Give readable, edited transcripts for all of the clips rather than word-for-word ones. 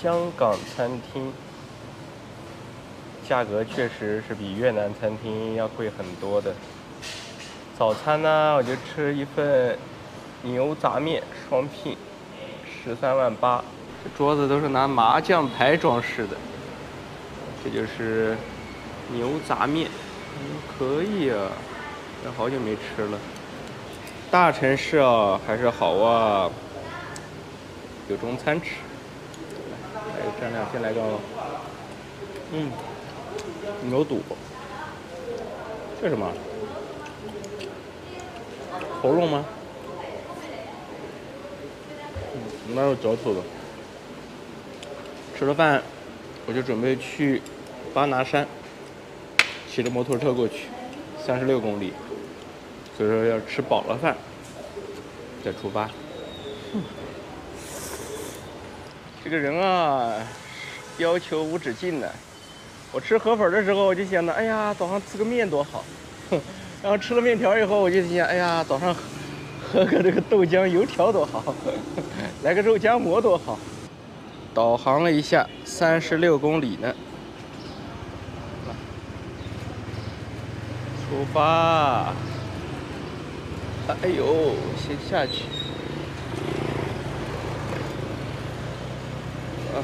香港餐厅价格确实是比越南餐厅要贵很多的。早餐呢，我就吃一份牛杂面双拼，13.8万。这桌子都是拿麻将牌装饰的。这就是牛杂面，可以啊，这好久没吃了。大城市啊，还是好啊，有中餐吃。来，蘸料先来个。 牛肚，这什么？喉咙吗？哪有嚼头的？吃了饭，我就准备去巴拿山，骑着摩托车过去，36公里，所以说要吃饱了饭再出发。这个人啊，要求无止境的。 我吃河粉的时候，我就想着，哎呀，早上吃个面多好。然后吃了面条以后，我就想，哎呀，早上喝个这个豆浆油条多好，来个肉夹馍多好。导航了一下，36公里呢。出发！哎呦，先下去。啊。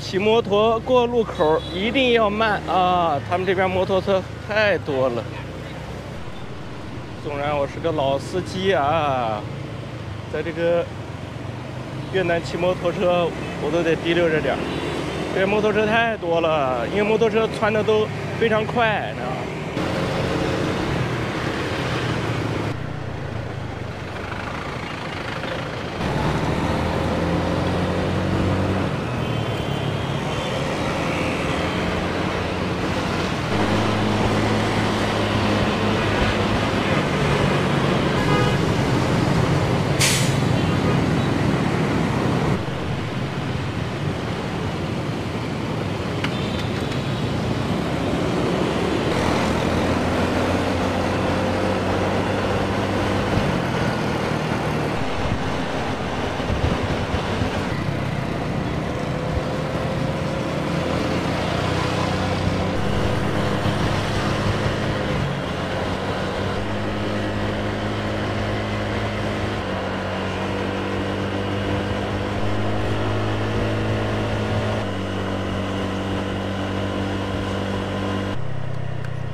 骑摩托过路口一定要慢啊！他们这边摩托车太多了。纵然我是个老司机啊，在这个越南骑摩托车我都得提溜着点儿，这摩托车太多了，因为摩托车窜的都非常快，你知道吗？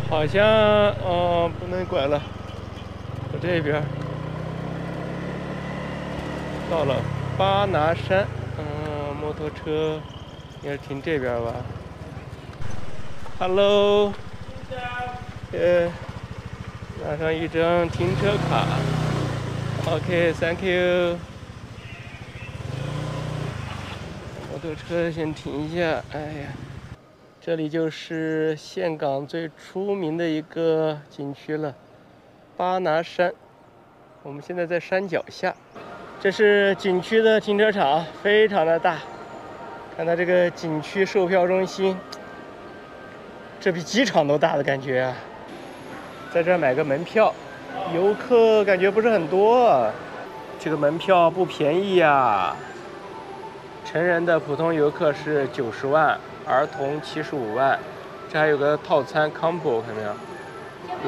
好像不能拐了，我这边到了巴拿山，摩托车应该停这边吧。Hello， 拿上一张停车卡 ，OK，Thank you。摩托车先停一下，哎呀。 这里就是岘港最出名的一个景区了，巴拿山。我们现在在山脚下，这是景区的停车场，非常的大。看它这个景区售票中心，这比机场都大的感觉啊。在这儿买个门票，游客感觉不是很多，这个门票不便宜啊。成人的普通游客是90万。 儿童75万，这还有个套餐 combo， 看到没有？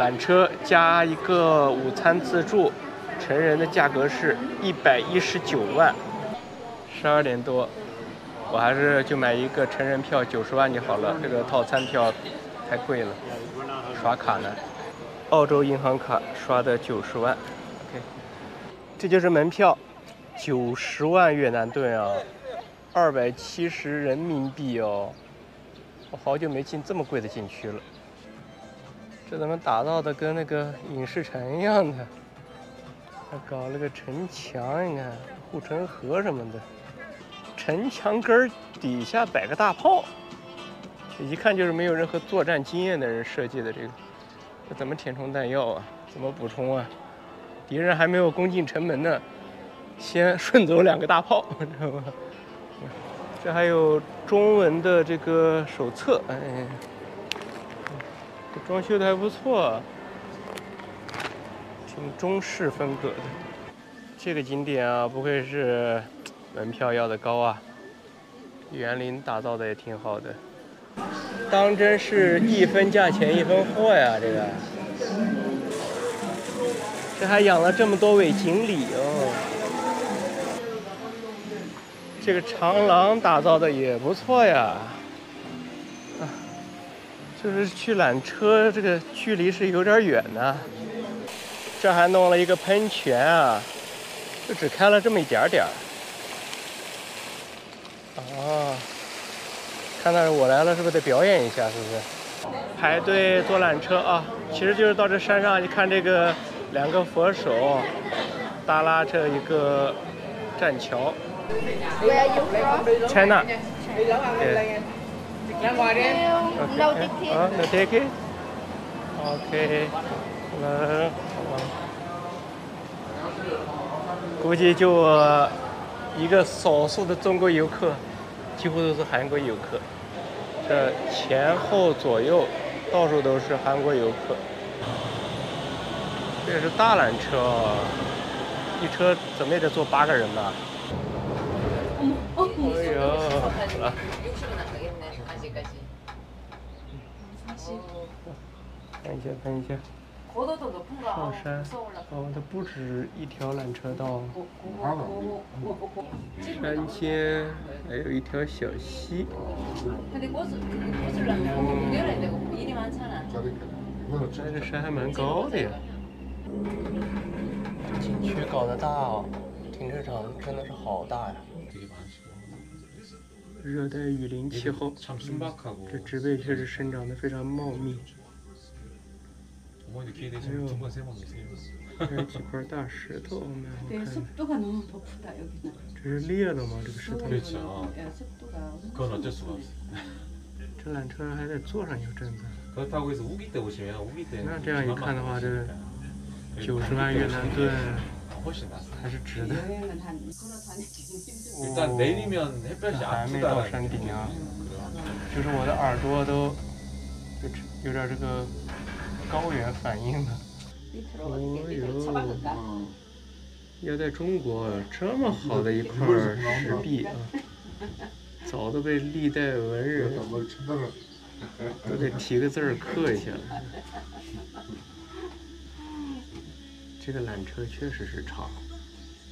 缆车加一个午餐自助，成人的价格是119万。12点多，我还是就买一个成人票90万就好了，这个套餐票太贵了。刷卡呢，澳洲银行卡刷的90万。OK， 这就是门票，90万越南盾啊，270人民币哦。 我好久没进这么贵的景区了，这怎么打造的跟那个影视城一样的？还搞了个城墙，你看护城河什么的，城墙根底下摆个大炮，一看就是没有任何作战经验的人设计的这个，这怎么填充弹药啊？怎么补充啊？敌人还没有攻进城门呢，先顺走两个大炮，知道吗？ 这还有中文的这个手册，哎，这装修的还不错，挺中式风格的。这个景点啊，不会是门票要的高啊，园林打造的也挺好的。当真是一分价钱一分货呀，这个。这还养了这么多尾锦鲤哦。这个长廊打造的也不错呀。 就是去缆车，这个距离是有点远呢、啊。这还弄了一个喷泉啊，就只开了这么一点点儿。哦，看到我来了，是不是得表演一下？是不是？排队坐缆车啊，其实就是到这山上，你看这个两个佛手搭拉着一个栈桥。Where are you from? China. Yeah. No ticket. No ticket. OK， 那估计就我一个少数的中国游客，几乎都是韩国游客。这前后左右到处都是韩国游客。这也是大缆车、哦，一车怎么也得坐8个人吧。 哎呀！ 看一下，上山哦，它不止一条缆车道，山间还有一条小溪。那这山还蛮高的呀。这景区搞得大哦，停车场真的是好大呀。 热带雨林气候，这植被确实生长得非常茂密。还有几块大石头，蛮好看的。这是裂了吗？这个石头？这缆车还得坐上一阵子。那这样一看的话，这90万越南盾还是值的。 还没到山顶啊，就是我的耳朵都有点这个高原反应了。哦呦，要在中国这么好的一块石壁啊，早都被历代文人都得提个字儿刻一下了。这个缆车确实是长。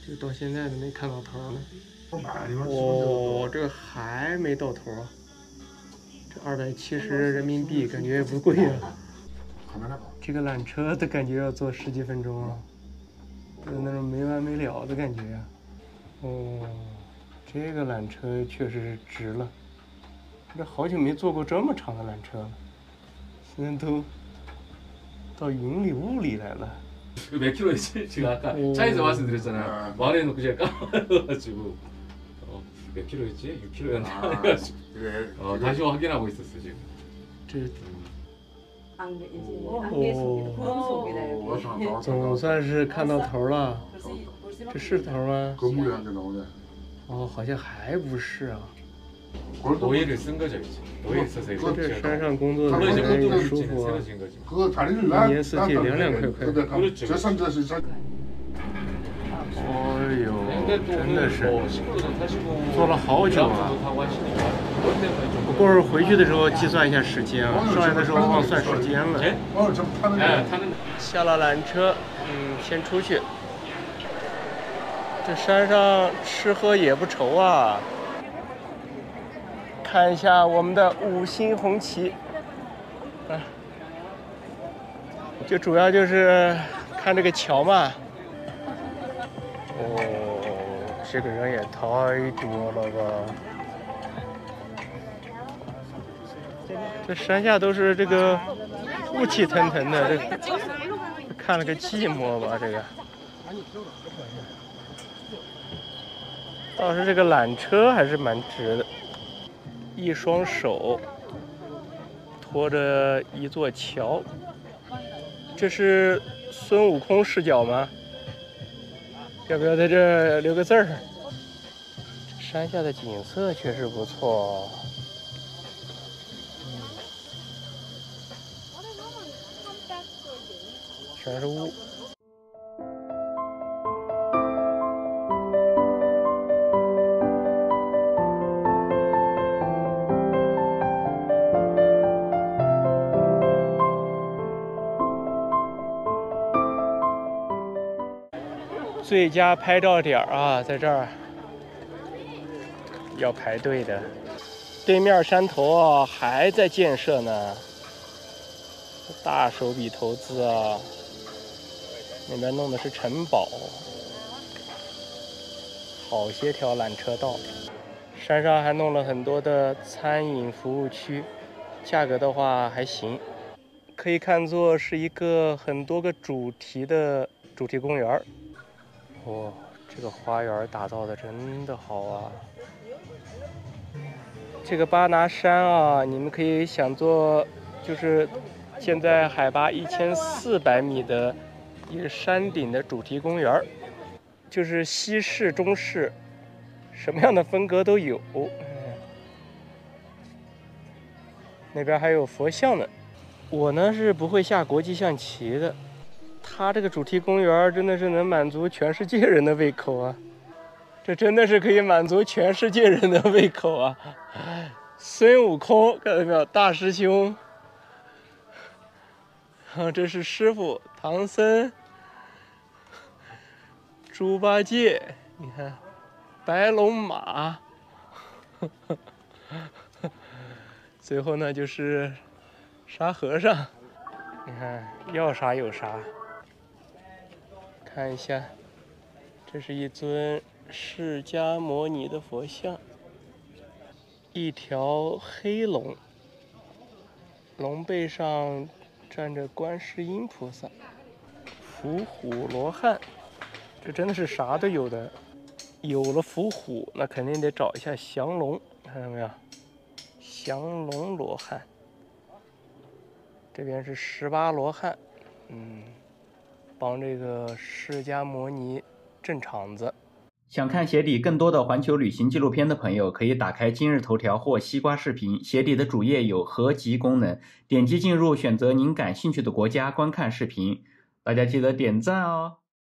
就到现在都没看到头呢。哦，这还没到头啊！这270人民币感觉也不贵啊。这个缆车的感觉要坐10几分钟啊，有那种没完没了的感觉啊。哦，这个缆车确实是值了。这好久没坐过这么长的缆车了，现在都到云里雾里来了。 몇 킬로였지? 제가 아까 차에서 말씀드렸잖아요. 말해놓고 제가 까먹어가지고 몇 킬로였지? 6킬로였나? 해가지고 다시 확인하고 있었어 지금. 안개 속이다. 总算是看到头了。这是头吗？哦，好像还不是啊。 노예를 쓴 거죠, 이제. 노예 써서 이렇게. 물론 이제 꽃도 이제 세워진 거지. 그거 다리를 나. 그렇죠. 어휴, 근데 또 식구들은 타시고. 坐了好久啊. 不过回去的时候计算一下时间啊，上来的时候忘算时间了。 下了缆车， 先出去。 这山上吃喝也不愁啊。 看一下我们的5星红旗，啊，就主要就是看这个桥嘛。哦，这个人也太多了吧！这山下都是这个雾气腾腾的，这看了个寂寞吧，这个。倒是这个缆车还是蛮值的。 一双手拖着一座桥，这是孙悟空视角吗？要不要在这留个字儿？山下的景色确实不错、哦。全是雾。最佳拍照点啊，在这儿要排队的。对面山头啊还在建设呢，大手笔投资啊。那边弄的是城堡，好些条缆车道。山上还弄了很多的餐饮服务区，价格的话还行。 可以看作是一个很多个主题的主题公园儿。哇，这个花园打造的真的好啊！这个巴拿山啊，你们可以想做，就是现在海拔1400米的一个山顶的主题公园儿，就是西式、中式，什么样的风格都有。那边还有佛像呢。 我呢是不会下国际象棋的，它这个主题公园真的是能满足全世界人的胃口啊！这真的是可以满足全世界人的胃口啊！孙悟空看到没有？大师兄，这是师傅唐僧，猪八戒，你看，白龙马，最后呢就是。 沙和尚，你看要啥有啥。看一下，这是一尊释迦摩尼的佛像，一条黑龙，龙背上站着观世音菩萨，伏虎罗汉，这真的是啥都有的。有了伏虎，那肯定得找一下降龙，看到没有？降龙罗汉。 这边是18罗汉，帮这个释迦摩尼镇场子。想看鞋底更多的环球旅行纪录片的朋友，可以打开今日头条或西瓜视频，鞋底的主页有合集功能，点击进入，选择您感兴趣的国家观看视频。大家记得点赞哦！